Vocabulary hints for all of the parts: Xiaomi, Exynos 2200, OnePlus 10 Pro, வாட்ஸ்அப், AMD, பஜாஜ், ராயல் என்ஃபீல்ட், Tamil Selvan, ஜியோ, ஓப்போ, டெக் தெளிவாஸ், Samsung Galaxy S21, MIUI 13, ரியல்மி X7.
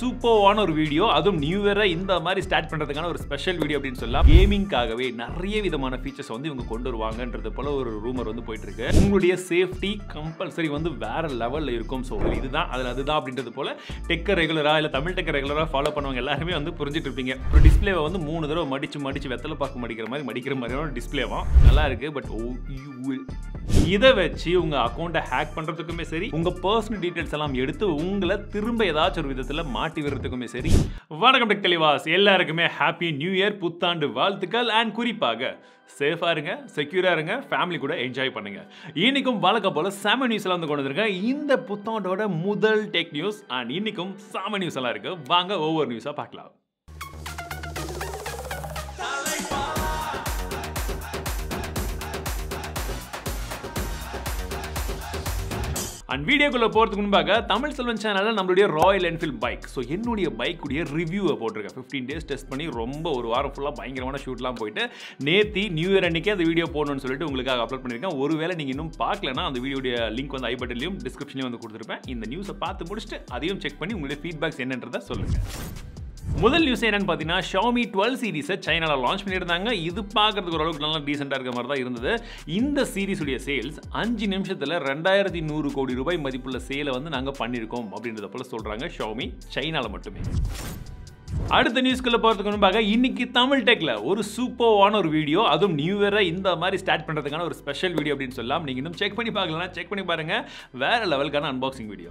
சூப்பரான ஒரு வீடியோ அதுவும் நியூ இயரை இந்த மாதிரி ஸ்டார்ட் பண்றதுக்கான ஒரு ஸ்பெஷல் வீடியோ அப்படினு சொல்லலாம். கேமிங்காகவே நிறைய விதமான ஃபீச்சர்ஸ் வந்து இவங்க கொண்டு வருவாங்கன்றது போல ஒரு ரூமர் வந்து போயிட்டு இருக்கு. உங்களுடைய சேஃப்டி கம்பல்சரி வந்து வேற லெவல்ல இருக்கும். சோ இதுதான் அதுதான் அப்படின்றது போல டெக் ரெகுலரா இல்ல தமிழ் டெக் ரெகுலரா ஃபாலோ பண்ணுவாங்க எல்லாரும் வந்து புரிஞ்சிட்டு இருப்பீங்க. ஒரு டிஸ்ப்ளேவை வந்து 3 தடவை மடிச்சு வெத்தலை பாக்கு மடிக்கிற மாதிரியான டிஸ்ப்ளேவா நல்லா இருக்கு. பட் இதை வச்சு உங்க அக்கவுண்ட்டை ஹேக் பண்றதுக்குமே சரி, உங்க பர்சனல் டீடைல்ஸ் எல்லாம் எடுத்து உங்களை திரும்ப ஏதாச்சும் ஒரு விதத்துல மாட்டி விடுறதுக்குமே சரி. வணக்கம் டெக் தெளிவாஸ், எல்லாருக்குமே ஹாப்பி நியூ இயர், புத்தாண்டு வாழ்த்துக்கள். அண்ட் குறிப்பாக சேஃபாக இருங்க, செக்யூராக இருங்க, ஃபேமிலி கூட என்ஜாய் பண்ணுங்கள். இன்றைக்கும் வழக்கம் போல் சாம நியூஸ்லாம் வந்து கொண்டு வந்திருக்கேன். இந்த புத்தாண்டோட முதல் டெக் நியூஸ். அண்ட் இன்றைக்கும் சாம நியூஸ் எல்லாம் இருக்குது. வாங்க ஒவ்வொரு நியூஸாக பார்க்கலாம். அண்ட் வீடியோக்குள்ளே போகிறதுக்கு முன்பாக தமிழ் செல்வன் சேனலில் நம்மளுடைய ராயல் என்ஃபீல்ட் பைக், ஸோ என்னுடைய பைக்குடைய ரிவ்யூவை போட்டிருக்கேன். 15 days டெஸ்ட் பண்ணி ரொம்ப ஒரு வாரம் ஃபுல்லாக பயங்கரமான ஷூட்லாம் போயிட்டு நேத்தி நியூ இயர் அன்றைக்கி அந்த வீடியோ போடணும்னு சொல்லிட்டு உங்களுக்காக அப்லோட் பண்ணியிருக்கேன். ஒருவேளை நீங்கள் இன்னும் பார்க்கலன்னா அந்த வீடியோடைய லிங்க் வந்து ஐ பட்டன்லையும் டிஸ்கிரிப்ஷன்லையும் வந்து கொடுத்துருப்பேன். இந்த நியூஸை பார்த்து முடிச்சுட்டு அதையும் செக் பண்ணி உங்களுடைய ஃபீட்பேக்ஸ் என்னன்றதை சொல்லுங்கள். முதல் நியூஸ் என்னன்னு பார்த்தீங்கன்னா, Xiaomi 12 சீரிஸை சைனாவில் லான்ச் பண்ணியிருந்தாங்க. இது பார்க்குறதுக்கு ஓரளவுக்கு நல்லா டீசெண்டாக இருக்கிற மாதிரி தான் இருந்தது. இந்த சீரிஸுடைய சேல்ஸ் 5 நிமிஷத்தில் 2,100 கோடி ரூபாய் மதிப்புள்ள சேலை வந்து நாங்கள் பண்ணியிருக்கோம் அப்படின்றத போல சொல்கிறாங்க Xiaomi சைனாவில் மட்டுமே. அடுத்த நியூஸ்குள்ளே போகிறதுக்கு முன்பாக இன்றைக்கி தமிழ் டெக்கில் ஒரு சூப்பரான ஒரு வீடியோ, அதுவும் நியூ இயரை இந்த மாதிரி ஸ்டார்ட் பண்ணுறதுக்கான ஒரு ஸ்பெஷல் வீடியோ அப்படின்னு சொல்லலாம். நீங்கள் இன்னும் செக் பண்ணி பார்க்கலன்னா செக் பண்ணி பாருங்கள், வேறு லெவலுக்கான அன்பாக்சிங் வீடியோ.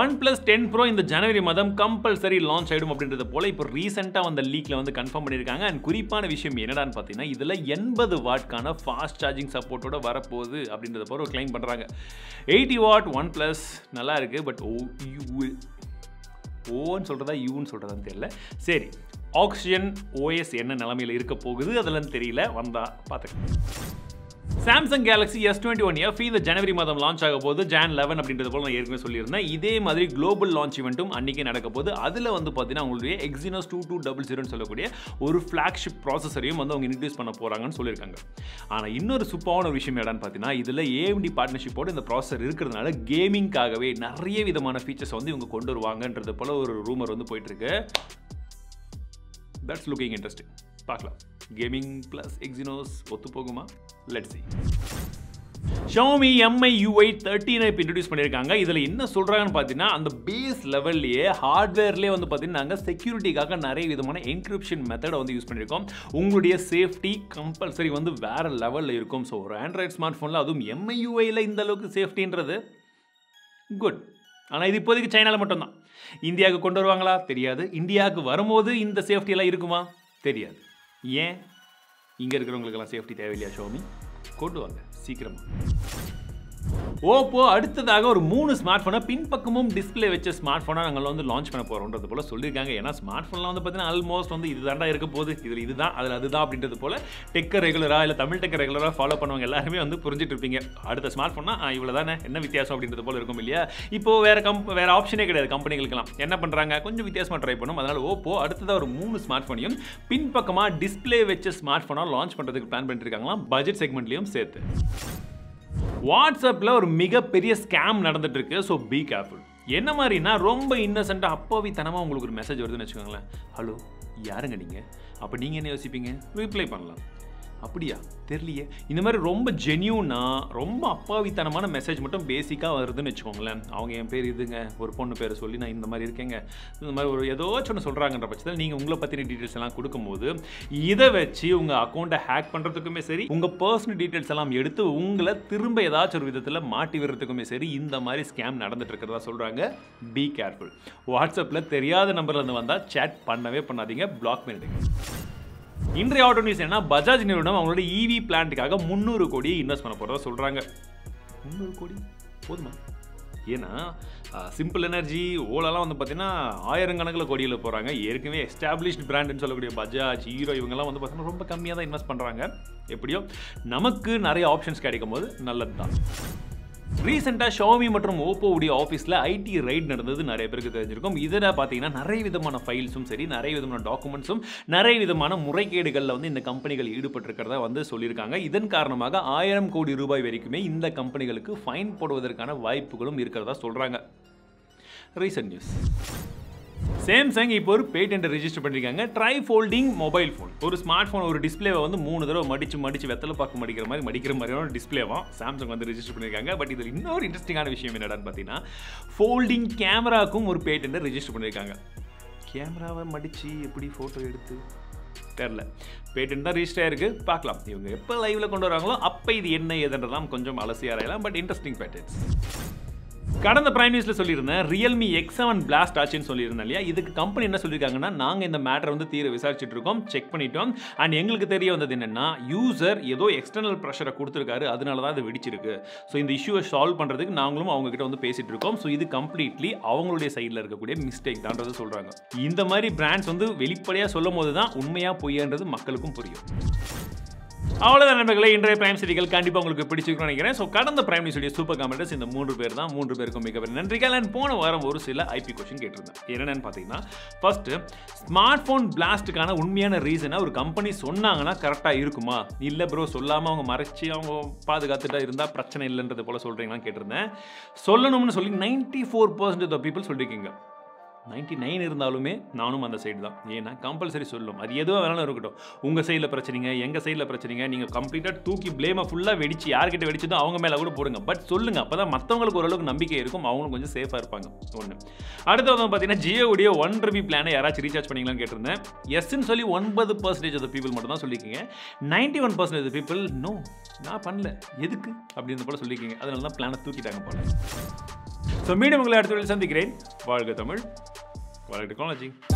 OnePlus 10 Pro இந்த ஜனவரி மாதம் கம்பல்சரி லான்ச் ஆகிடும் அப்படின்றது போல் இப்போ ரீசெண்டாக வந்த லீக்கில் வந்து கன்ஃபார்ம் பண்ணியிருக்காங்க. அண்ட் குறிப்பான விஷயம் என்னடான்னு பார்த்தீங்கன்னா, இதில் 80 வாட்க்கான ஃபாஸ்ட் சார்ஜிங் சப்போர்ட்டோட வரப்போகுது அப்படின்றத போல ஒரு கிளைம் பண்ணுறாங்க. 80 வாட் OnePlus நல்லா இருக்குது. பட் ஓன்னு சொல்கிறதா யூன்னு சொல்கிறதான்னு தெரியல. சரி, ஆக்சிஜன் ஓஎஸ் என்ன நிலமையில் இருக்க போகுது அதெல்லாம் தெரியல, வந்தால் பார்த்துக்கலாம். Samsung Galaxy S21 இந்த ஜனவரி மாதம் லான்ச் ஆக போது, Jan 11 அப்படின்றது போல் நான் ஏற்கனவே சொல்லியிருந்தேன். இதே மாதிரி குளோபல் லான்ச் இவெண்ட்டும் அன்றைக்கி நடக்க போது. அதில் வந்து பார்த்தீங்கன்னா அவங்களுடைய Exynos 2200 சொல்லக்கூடிய ஒரு ஃப்ளாக்ஷிப் ப்ராசஸரையும் வந்து அவங்க இன்ட்ரடியூஸ் பண்ண போகிறாங்கன்னு சொல்லியிருக்காங்க. ஆனால் இன்னொரு சூப்பரான ஒரு விஷயம் என்னன்னு பார்த்தீங்கன்னா, இதில் AMD பார்ட்னர்ஷிப்போடு இந்த ப்ராசஸர் இருக்கிறதுனால கேமிங்காகவே நிறைய விதமான ஃபீச்சர்ஸ் வந்து இவங்க கொண்டு வருவாங்கன்றது போல் ஒரு ரூமர் வந்து போயிட்டுருக்கு. That's looking interesting. பார்க்கலாம், கேமிங் ப்ளஸ் Exynos ஒத்து போகுமா? Let's see. Xiaomi MIUI 13 இப்போ இன்ட்ரடியூஸ் பண்ணியிருக்காங்க. இதில் என்ன சொல்கிறாங்கன்னு பார்த்தீங்கன்னா, அந்த பேஸ் லெவல்லையே ஹார்ட்வேர்லேயே வந்து பார்த்தீங்கன்னா நாங்கள் செக்யூரிட்டிக்காக நிறைய விதமான என்கிரிப்ஷன் மெத்தடை வந்து யூஸ் பண்ணியிருக்கோம். உங்களுடைய சேஃப்டி கம்பல்சரி வந்து வேறு லெவலில் இருக்கும். ஸோ ஒரு ஆண்ட்ராய்டு ஸ்மார்ட் ஃபோனில் அதுவும் MIUIயில் இந்த அளவுக்கு சேஃப்டின்றது குட். ஆனால் இது இப்போதைக்கு சைனாவில் மட்டும்தான். இந்தியாவுக்கு கொண்டு வருவாங்களா தெரியாது. இந்தியாவுக்கு வரும்போது இந்த சேஃப்டியெல்லாம் இருக்குமா தெரியாது. ஏன் இங்கே இருக்கிறவங்களுக்கெல்லாம் சேஃப்டி தேவையில்லையா? Xiaomi கொண்டு வாங்க சீக்கிரமாக. ஓப்போ அடுத்ததாக ஒரு 3 ஸ்மார்ட் ஃபோனை பின்பக்கமும் டிஸ்பிளே வச்ச ஸ்மார்ட் ஃபோனாக நாங்கள் வந்து லான்ச் பண்ண போகிறோன்றது போல் சொல்லியிருக்காங்க. ஏன்னா ஸ்மார்ட் ஃபோனில் வந்து பார்த்தீங்கன்னா ஆல்மோஸ்ட் வந்து இதுதாண்டா இருக்க போகுது, இதில் இதுதான் அப்படின்றது போல் டெக்கை ரெகுலராக இல்லை தமிழ் டெக்கை ரெகுலராக ஃபாலோ பண்ணுவாங்க எல்லாருமே வந்து புரிஞ்சிட்டு இருப்பீங்க. அடுத்த ஸ்மார்ட் ஃபோன்னா இவ்வளோ தானே, என்ன வித்தியாசம் அப்படின்றது போல் இருக்கும் இல்லையா? இப்போது வேறு ஆப்ஷனே கிடையாது கம்பெனிகளுக்கெல்லாம். என்ன பண்ணுறாங்க, கொஞ்சம் வித்தியாசமாக ட்ரை பண்ணும். அதனால் ஓப்போ அடுத்ததாக ஒரு 3 ஸ்மார்ட் ஃபோனையும் பின்பக்கமாக டிஸ்பிளே வச்ச ஸ்மார்ட் ஃபோனாக லான்ச் பண்ணுறதுக்கு பிளான் பண்ணிட்டுருக்காங்களாம், பட்ஜெட் செக்மெண்ட்லேயும் சேர்த்து. வாட்ஸ்அப்பில் ஒரு மிகப்பெரிய ஸ்கேம் நடந்துகிட்ருக்கு. So be careful. என்ன மாதிரினா, ரொம்ப இன்னசென்ட்டாக அப்பாவித்தனமாக உங்களுக்கு ஒரு மெசேஜ் வருதுன்னு வச்சுக்கோங்களேன். ஹலோ யாருங்க நீங்கள்? அப்போ நீங்கள் என்ன யோசிப்பீங்க? ரிப்ளை பண்ணலாம், அப்படியா தெரியலையே. இந்த மாதிரி ரொம்ப ஜென்யூனாக ரொம்ப அப்பாவித்தனமான மெசேஜ் மட்டும் பேசிக்காக வருதுன்னு வச்சுக்கோங்களேன். அவங்க என் பேர் இதுங்க, ஒரு பொண்ணு பேரை சொல்லி நான் இந்த மாதிரி இருக்கேங்க, இந்த மாதிரி ஒரு ஏதாச்சும் ஒன்று சொல்கிறாங்கன்ற பட்சத்தில் நீங்கள் உங்களை பற்றின டீட்டெயில்ஸ் எல்லாம் கொடுக்கும்போது இதை வச்சு உங்கள் அக்கௌண்ட்டை ஹேக் பண்ணுறதுக்குமே சரி, உங்கள் பர்சனல் டீட்டெயில்ஸ் எல்லாம் எடுத்து உங்களை திரும்ப ஏதாச்சும் ஒரு விதத்தில் மாட்டி விடுறதுக்குமே சரி இந்த மாதிரி ஸ்கேம் நடந்துட்டு இருக்கிறதா சொல்கிறாங்க. Be careful. வாட்ஸ்அப்பில் தெரியாத நம்பர்லேருந்து வந்தால் சேட் பண்ணவே பண்ணாதீங்க, பிளாக் பண்ணிடுங்க. இன்றைய ஆட்டோ நியூஸ் என்ன, பஜாஜ் நிறுவனம் அவங்களோட ஈவி பிளான்ட்டுக்காக 300 கோடியை இன்வெஸ்ட் பண்ண போகிறதா சொல்கிறாங்க. 300 கோடி போதுமா? ஏன்னா சிம்பிள் எனர்ஜி ஓலெல்லாம் வந்து பார்த்தீங்கன்னா ஆயிரக்கணக்கில் கோடியில் போகிறாங்க. ஏற்கனவே எஸ்டாப்ளிஷ்ட் பிராண்டுன்னு சொல்லக்கூடிய பஜாஜ், ஹீரோ இவங்கெல்லாம் வந்து பார்த்தீங்கன்னா ரொம்ப கம்மியாக தான் இன்வெஸ்ட் பண்ணுறாங்க. எப்படியோ நமக்கு நிறைய ஆப்ஷன்ஸ் கிடைக்கும் போது நல்லது தான். ரீசெண்டாக Xiaomi மற்றும் ஓப்போவுடைய ஆஃபீஸில் ஐடி ரைட் நடந்தது நிறைய பேருக்கு தெரிஞ்சிருக்கும். இதில் பார்த்தீங்கன்னா நிறைய விதமான ஃபைல்ஸும் சரி, நிறைய விதமான டாக்குமெண்ட்ஸும் நிறைய விதமான முறைகேடுகளில் வந்து இந்த கம்பெனிகள் ஈடுபட்டிருக்கிறதா வந்து சொல்லியிருக்காங்க. இதன் காரணமாக 1000 கோடி ரூபாய் வரைக்குமே இந்த கம்பெனிகளுக்கு ஃபைன் போடுவதற்கான வாய்ப்புகளும் இருக்கிறதா சொல்கிறாங்க. recent news. Samsung இப்போ ஒரு பேட்டன்ட் ரெஜிஸ்டர் பண்ணிருக்காங்க ட்ரை ஃபோல்டிங் மொபைல் ஃபோன். ஒரு ஸ்மார்ட் ஃபோன் ஒரு டிஸ்ப்ளேவை வந்து மூணு தடவை மடிச்சு வெத்தலை பாக்கு மடிக்கிற மாதிரியான டிஸ்ப்ளேவாம் Samsung வந்து ரெஜிஸ்டர் பண்ணிருக்காங்க. பட் இதுல இன்னொரு இன்ட்ரெஸ்டிங்கான விஷயம் என்னடான்னு பார்த்தீங்கன்னா ஃபோல்டிங் கேமராக்கும் ஒரு பேட்டன்ட் ரெஜிஸ்டர் பண்ணிருக்காங்க. கேமராவை மடிச்சு எப்படி ஃபோட்டோ எடுத்து தெரியல பேட்டன்ட் தான் ரெஜிஸ்டர் ஆயிருக்கு. பார்க்கலாம் இவங்க எப்போ லைவ்ல கொண்டு வராங்களோ அப்போ இது என்ன ஏதுன்றதான் கொஞ்சம் அலசி ஆராயலாம். But interesting patents. கடந்த பிரைம் நியூஸில் சொல்லியிருந்தேன் ரியல்மி X7 பிளாஸ்ட் ஆச்சுன்னு சொல்லியிருந்தேன் இல்லையா. இதுக்கு கம்பெனி என்ன சொல்லியிருக்காங்கன்னா நாங்கள் இந்த மேட்டரை வந்து தீர விசாரிச்சுட்டு இருக்கோம், செக் பண்ணிட்டோம். அண்ட் எங்களுக்கு தெரிய வந்தது என்னென்னா யூசர் ஏதோ எக்ஸ்டர்னல் ப்ரெஷரை கொடுத்துருக்காரு, அதனால தான் அது வெடிச்சிருக்கு. ஸோ இந்த இஷ்யூவை சால்வ் பண்ணுறதுக்கு நாங்களும் அவங்ககிட்ட வந்து பேசிகிட்டு இருக்கோம். ஸோ இது கம்ப்ளீட்லி அவங்களுடைய சைடில் இருக்கக்கூடிய மிஸ்டேக் தான்றது சொல்கிறாங்க. இந்த மாதிரி பிராண்ட்ஸ் வந்து வெளிப்படையாக சொல்லும் போது தான் உண்மையாக பொய்யன்றது மக்களுக்கும் புரியும். அவ்வளோதான் நண்பர்களே, இன்றைய பிரைம் செய்திகள் கண்டிப்பாக உங்களுக்கு பிடிச்சிருக்கணும்னு நினைக்கிறேன். ஸோ கடந்த பிரைம் நியூஸுடைய சூப்பர் கமெண்டர்ஸ் இந்த மூன்று பேருக்கும் மிக நன்றிகள். நான் போன வாரம் ஒரு சில ஐபி கொஸ்டின் கேட்டிருந்தேன். என்னென்னு பார்த்தீங்கன்னா ஃபஸ்ட்டு ஸ்மார்ட் ஃபோன் பிளாஸ்ட்டுக்கான உண்மையான ரீசனை ஒரு கம்பெனி சொன்னாங்கன்னா கரெக்டாக இருக்குமா, இல்லை ப்ரோ சொல்லாமல் அவங்க மறைச்சி அவங்க பாதுகாத்துட்டா இருந்தால் பிரச்சனை இல்லைன்றது போல் சொல்கிறீங்களான்னு கேட்டிருந்தேன். சொல்லணும்னு சொல்லி 94% ஆஃப் த பீப்புள் சொல்லியிருக்கீங்க. 99 இருந்தாலுமே நானும் அந்த சைடு தான். ஏன்னா கம்பல்சரி சொல்லும், அது எதுவாக வேணாலும் இருக்கட்டும். உங்கள் சைடில் பிரச்சனைங்க, எங்கள் சைடில் பிரச்சனைங்க, நீங்கள் கம்ப்ளீட்டாக தூக்கி பிளேமை ஃபுல்லாக வெடிச்சு யார்கிட்ட வெடிச்சதோ அவங்க மேலே கூட போடுங்க. பட் சொல்லுங்கள், அப்போ தான் மற்றவங்களுக்கு ஓரளவுக்கு நம்பிக்கை இருக்கும், அவங்களும் கொஞ்சம் சேஃபாக இருப்பாங்க. ஒன்று. அடுத்தவங்க பார்த்தீங்கன்னா ஜியோவுடைய 1 ரூபி பிளானை யாராச்சும் ரீசார்ஜ் பண்ணிங்களான்னு கேட்டிருந்தேன். எஸ்ன்னு சொல்லி 9% ஆஃப் த பீப்புள் மட்டும் தான் சொல்லியிருக்கீங்க. 91% ஆஃப் த பீப்புள் நோ நான் பண்ணல, எதுக்கு அப்படின்ற போல சொல்லியிருக்கீங்க. அதனால தான் பிளானை தூக்கிட்டாங்க போல. ஸோ மீண்டும் உங்களை அடுத்த சந்திக்கிறேன். வாழ்க தமிழ், வாழ்க டெக்னாலஜி.